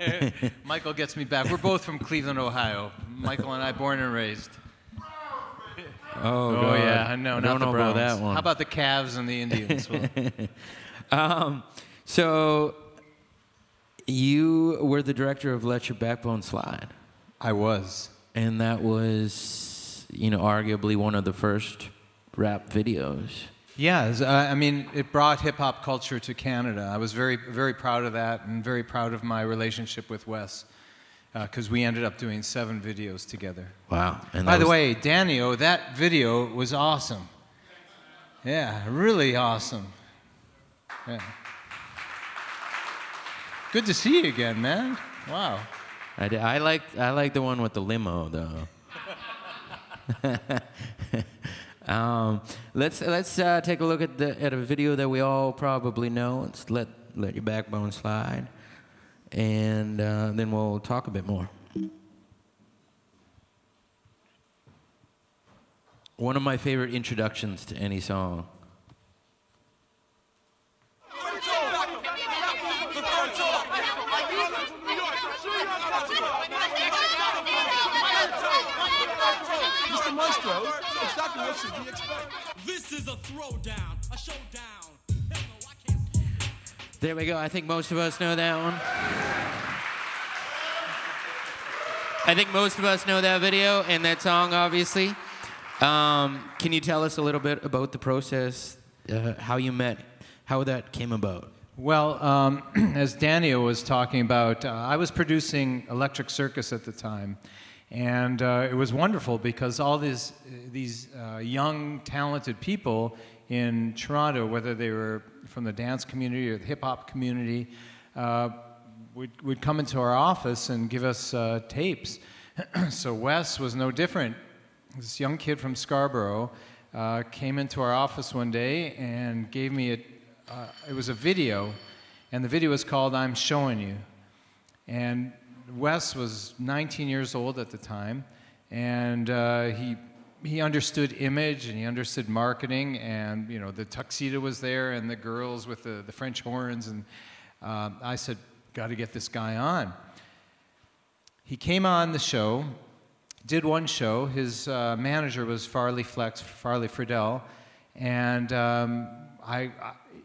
Yeah. Michael gets me back. We're both from Cleveland, Ohio. Michael and I, born and raised. Oh yeah, no, not the Browns. That one. How about the Cavs and the Indians? So you were the director of Let Your Backbone Slide. I was. And that was, you know, arguably one of the first rap videos. Yeah, I mean, it brought hip-hop culture to Canada. I was very, very proud of that and very proud of my relationship with Wes, because we ended up doing 7 videos together. Wow. And by the way, Danny-O, that video was awesome. Yeah, really awesome. Yeah. Good to see you again, man. Wow. I liked the one with the limo, though. Let's take a look at a video that we all probably know. It's Let Your Backbone Slide, and then we'll talk a bit more. One of my favorite introductions to any song. This is a throwdown, a showdown. There we go. I think most of us know that one. I think most of us know that video and that song, obviously. Can you tell us a little bit about the process, how you met, how that came about? Well, as Daniel was talking about, I was producing Electric Circus at the time. And it was wonderful because all these young, talented people in Toronto, whether they were from the dance community or the hip-hop community, would come into our office and give us tapes. So Wes was no different. This young kid from Scarborough came into our office one day and gave me it was a video, and the video was called I'm Showing You. And Wes was 19 years old at the time, and he understood image and he understood marketing, and you know, the tuxedo was there and the girls with the French horns, and I said, got to get this guy on. He came on the show, did one show. His manager was Farley Flex, Farley Friedel, and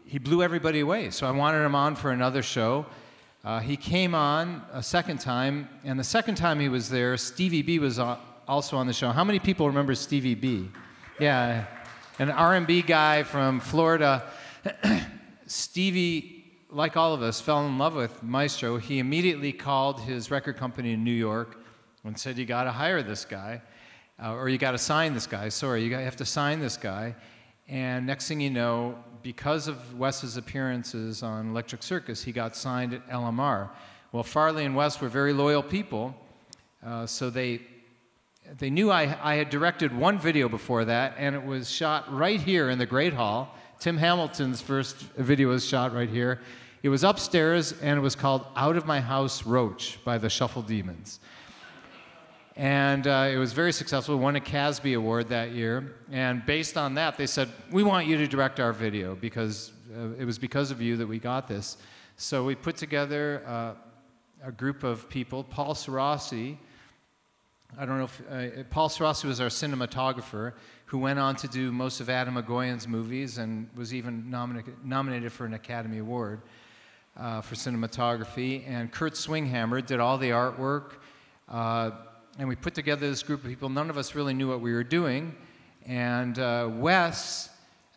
he blew everybody away, so I wanted him on for another show. He came on a second time, and the second time he was there, Stevie B was also on the show. How many people remember Stevie B? Yeah, an R&B guy from Florida. Stevie, like all of us, fell in love with Maestro. He immediately called his record company in New York and said, you got to hire this guy, or you got to sign this guy. Sorry, you have to sign this guy. And next thing you know, because of Wes's appearances on Electric Circus, he got signed at LMR. Well, Farley and Wes were very loyal people, so they knew I had directed one video before that, and it was shot right here in the Great Hall. Tim Hamilton's first video was shot right here. It was upstairs, and it was called Out of My House Roach by the Shuffle Demons. And it was very successful. Won a Casby Award that year. And based on that, they said, we want you to direct our video, because it was because of you that we got this. So we put together a group of people. Paul Sarossi, I don't know if, Paul Sarossi was our cinematographer, who went on to do most of Adam McGoyan's movies and was even nominated for an Academy Award for cinematography. And Kurt Swinghammer did all the artwork. And we put together this group of people. None of us really knew what we were doing. And Wes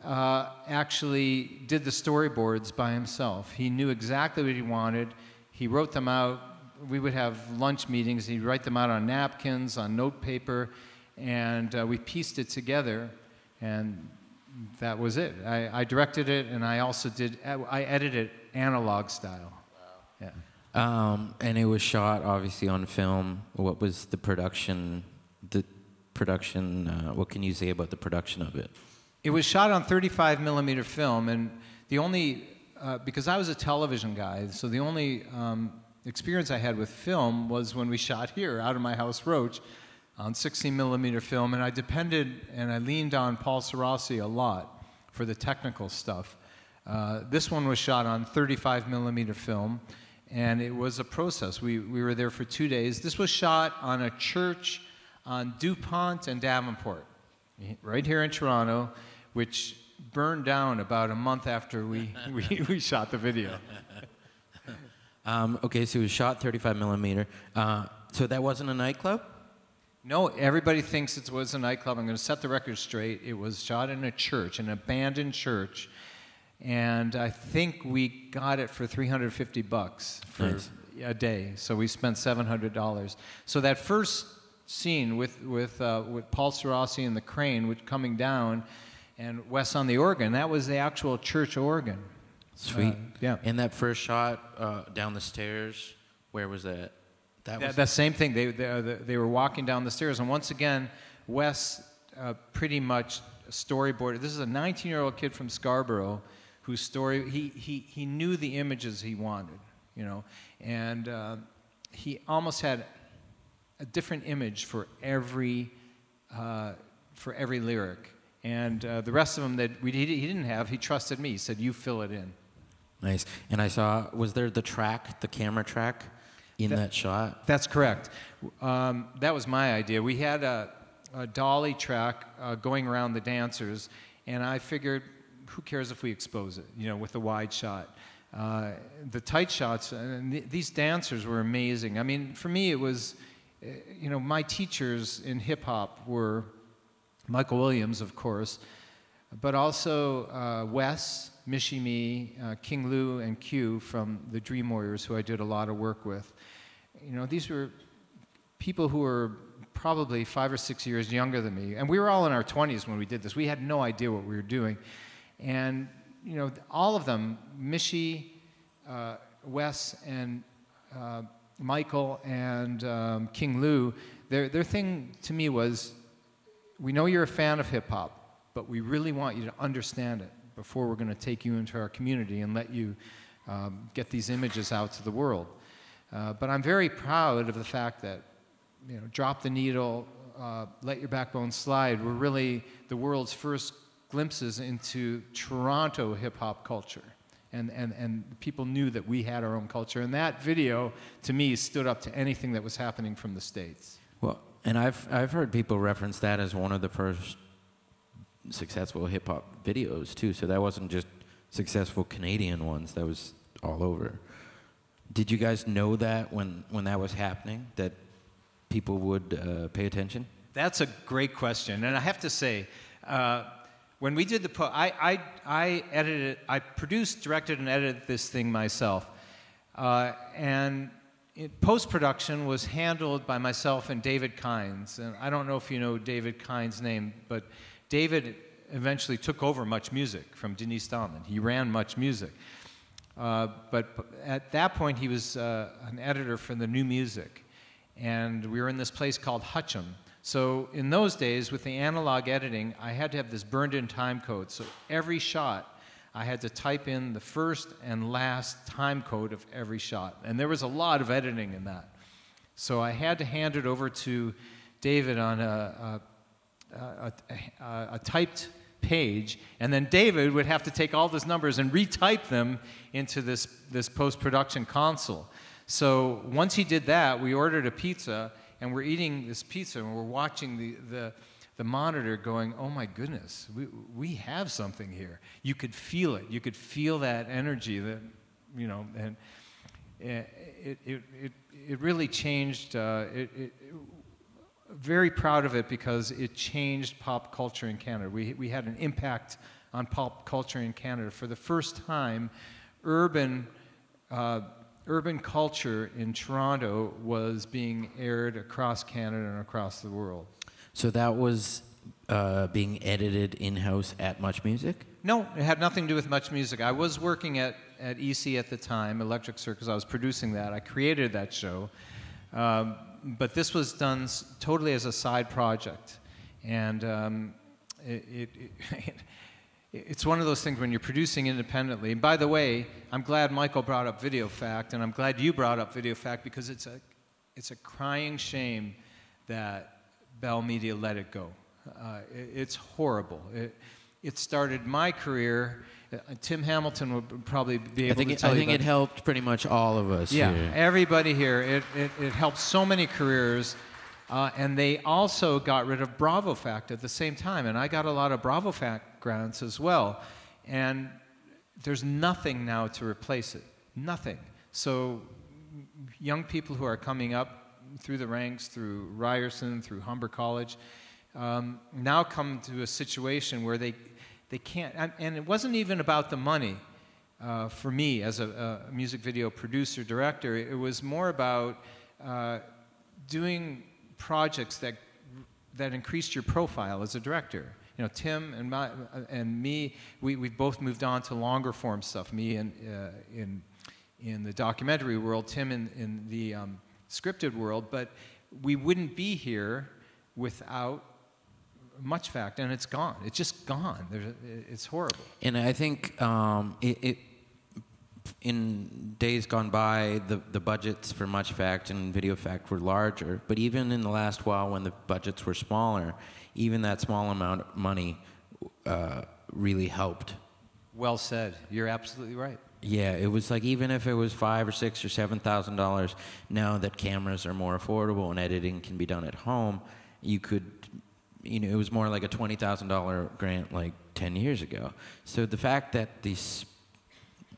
actually did the storyboards by himself. He knew exactly what he wanted. He wrote them out. We would have lunch meetings. He'd write them out on napkins, on note paper. And we pieced it together. And that was it. I directed it, and I also I edited it analog style. Wow. Yeah. And it was shot obviously on film. What was the production? What can you say about the production of it? It was shot on 35mm film, and the only because I was a television guy, so the only experience I had with film was when we shot here, Out of My House Roach, on 16mm film, and I depended and I leaned on Paul Sarossi a lot for the technical stuff. This one was shot on 35mm film. and it was a process. We were there for 2 days. This was shot on a church on DuPont and Davenport, right here in Toronto, which burned down about a month after we shot the video. Okay, so it was shot 35 millimeter. So that wasn't a nightclub? No, everybody thinks it was a nightclub. I'm going to set the record straight. It was shot in a church, an abandoned church, and I think we got it for $350 for nice. A day. So we spent $700. So that first scene with Paul Sarossi and the crane coming down, and Wes on the organ. That was the actual church organ. Sweet. Yeah. And that first shot down the stairs, where was that? That same thing. They were walking down the stairs, and once again, Wes pretty much storyboarded. This is a 19-year-old kid from Scarborough, whose story he knew the images he wanted, you know, and he almost had a different image for every lyric. And the rest of them that he didn't have, he trusted me. He said, "You fill it in." Nice. And I saw, was there the track, the camera track, in that shot? That's correct. That was my idea. We had a dolly track going around the dancers, and I figured, who cares if we expose it? You know, with the wide shot, the tight shots. And these dancers were amazing. I mean, for me, it was, you know, my teachers in hip hop were Michael Williams, of course, but also Wes, Mishimi, King Lou, and Q from the Dream Warriors, who I did a lot of work with. You know, these were people who were probably 5 or 6 years younger than me, and we were all in our 20s when we did this. We had no idea what we were doing, and you know, all of them, Michi, Wes, and Michael, and King Lou, their thing to me was, we know you're a fan of hip-hop, but we really want you to understand it before we're going to take you into our community and let you get these images out to the world. But I'm very proud of the fact that, you know, Drop the Needle, Let Your Backbone Slide were really the world's first glimpses into Toronto hip-hop culture. And people knew that we had our own culture. And that video, to me, stood up to anything that was happening from the States. Well, and I've heard people reference that as one of the first successful hip-hop videos, too. So that wasn't just successful Canadian ones. That was all over. Did you guys know that when that was happening, that people would pay attention? That's a great question. And I have to say, when we did the I edited, I produced, directed, and edited this thing myself. And post-production was handled by myself and David Kines, and I don't know if you know David Kines' name, but David eventually took over Much Music from Denise Stallman. He ran Much Music, but at that point he was an editor for the New Music, and we were in this place called Hutcham. So in those days, with the analog editing, I had to have this burned-in time code, so every shot I had to type in the first and last time code of every shot. And there was a lot of editing in that. So I had to hand it over to David on a typed page. And then David would have to take all those numbers and retype them into this post-production console. So once he did that, we ordered a pizza. And we're eating this pizza. And we're watching the monitor going, oh my goodness, we have something here. You could feel it. You could feel that energy that, you know, and it really changed. Very proud of it because it changed pop culture in Canada. We had an impact on pop culture in Canada. For the first time, urban culture in Toronto was being aired across Canada and across the world. So that was being edited in-house at Much Music? No, it had nothing to do with Much Music. I was working at EC at the time, Electric Circus. I was producing that. I created that show. But this was done totally as a side project. And it's one of those things when you're producing independently. And by the way, I'm glad Michael brought up VideoFact, and I'm glad you brought up VideoFact, because it's a crying shame that Bell Media let it go. It's horrible. it started my career. Tim Hamilton would probably be able to tell you. I think it helped pretty much all of us. Yeah, here. Everybody here. It helped so many careers. And they also got rid of Bravo Fact at the same time. And I got a lot of Bravo Fact grants as well. And there's nothing now to replace it. Nothing. So young people who are coming up through the ranks, through Ryerson, through Humber College, now come to a situation where they can't, and it wasn't even about the money for me as a music video producer, director. It was more about doing projects that increased your profile as a director. You know, Tim and me, we've both moved on to longer form stuff. Me in the documentary world, Tim in the scripted world, but we wouldn't be here without MuchFact, and it's gone. It's just gone. It's horrible. And I think in days gone by, the budgets for MuchFact and VideoFact were larger, but even in the last while when the budgets were smaller, even that small amount of money really helped. Well said. You're absolutely right. Yeah, it was like even if it was $5,000 or $6,000 or $7,000, now that cameras are more affordable and editing can be done at home, you could, you know, it was more like a $20,000 grant like 10 years ago. So the fact that these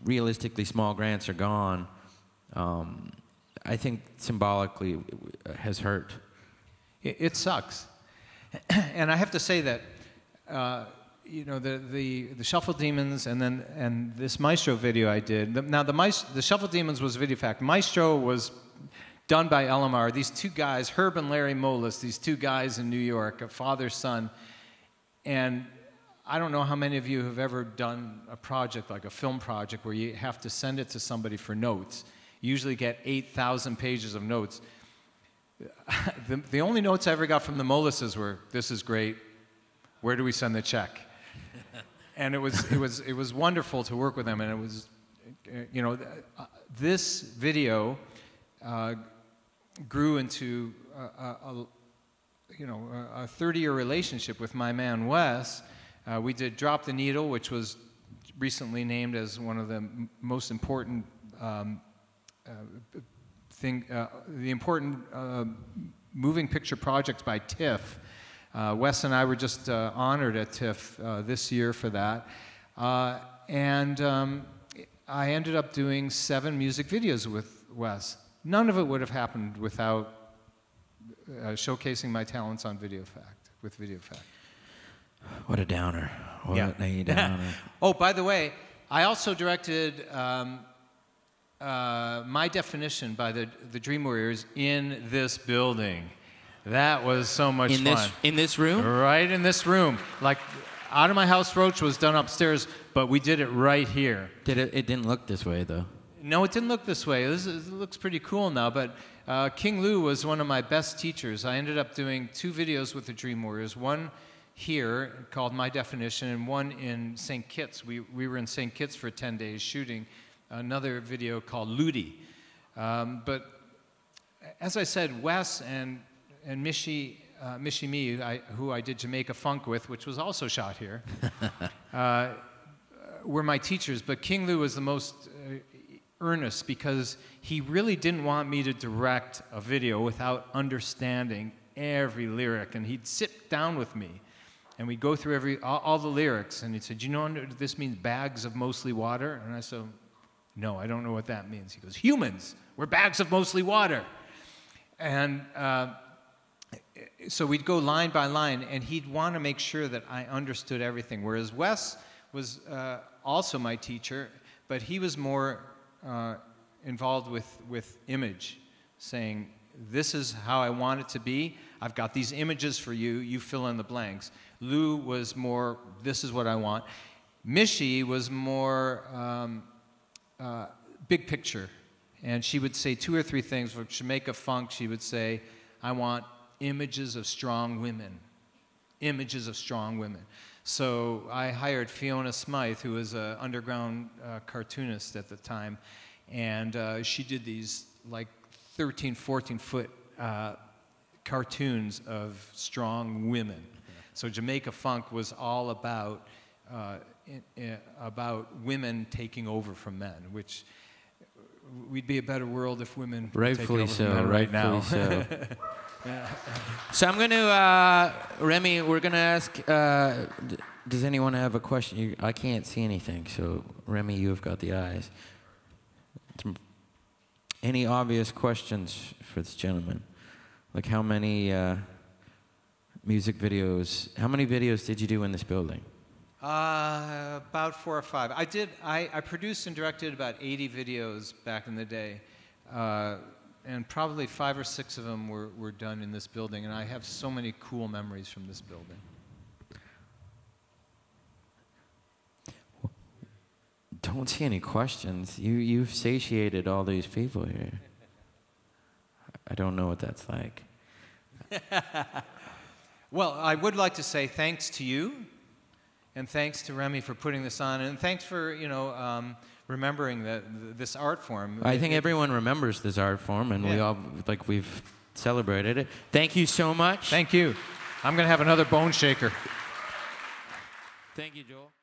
realistically small grants are gone, I think symbolically has hurt. It sucks. And I have to say that, you know, the Shuffle Demons and this Maestro video I did. Now the Shuffle Demons was VideoFact. Maestro was done by LMR, these two guys, Herb and Larry Moelis, these two guys in New York, a father-son. And I don't know how many of you have ever done a project, like a film project, where you have to send it to somebody for notes. You usually get 8,000 pages of notes. The only notes I ever got from the Moelises were, "This is great, where do we send the check?" And it was wonderful to work with them, and it was, you know, this video grew into a 30-year relationship with my man Wes. We did Drop the Needle, which was recently named as one of the most important moving picture projects by TIFF. Wes and I were just honored at TIFF this year for that, and I ended up doing 7 music videos with Wes. None of it would have happened without showcasing my talents on VideoFact, with VideoFact. What a downer. What a downer. Oh, by the way, I also directed My Definition by the Dream Warriors in this building. That was so much fun. In this room? Right in this room. Like, Out of My House Roach was done upstairs, but we did it right here. It didn't look this way, though. No, it didn't look this way. It looks pretty cool now, but King Lou was one of my best teachers. I ended up doing 2 videos with the Dream Warriors, one here called My Definition and one in St. Kitts. We were in St. Kitts for 10 days shooting another video called Ludi. But as I said, Wes and Michi, Mishimi, who I did Jamaica Funk with, which was also shot here, were my teachers, but King Lou was the most earnest, because he really didn't want me to direct a video without understanding every lyric, and he'd sit down with me and we'd go through all the lyrics, and he said, "You know this means bags of mostly water?" And I said, "No, I don't know what that means." He goes, "Humans, we're bags of mostly water." And so we'd go line by line, and he'd want to make sure that I understood everything, whereas Wes was also my teacher, but he was more involved with image, saying, "This is how I want it to be. I've got these images for you. You fill in the blanks." Lou was more, "This is what I want." Michi was more big picture, and she would say 2 or 3 things. For Jamaica Funk, she would say, "I want images of strong women. Images of strong women." So I hired Fiona Smythe, who was an underground cartoonist at the time, and she did these like 13, 14-foot cartoons of strong women. So Jamaica Funk was all about about women taking over from men, which we'd be a better world if women rightfully were taking over from men right now. So. Yeah. So I'm going to, Remy, we're going to ask, does anyone have a question? I can't see anything, so Remy, you've got the eyes. Any obvious questions for this gentleman? Like how many music videos, how many videos did you do in this building? About 4 or 5. I produced and directed about 80 videos back in the day. And probably 5 or 6 of them were done in this building, and I have so many cool memories from this building. Don't see any questions. You've satiated all these people here. I don't know what that's like. Well, I would like to say thanks to you, and thanks to Remy for putting this on, and thanks for, you know, remembering that this art form. I think everyone remembers this art form, and we all, like, we've celebrated it. Thank you so much. Thank you. I'm going to have another bone shaker. Thank you, Joel.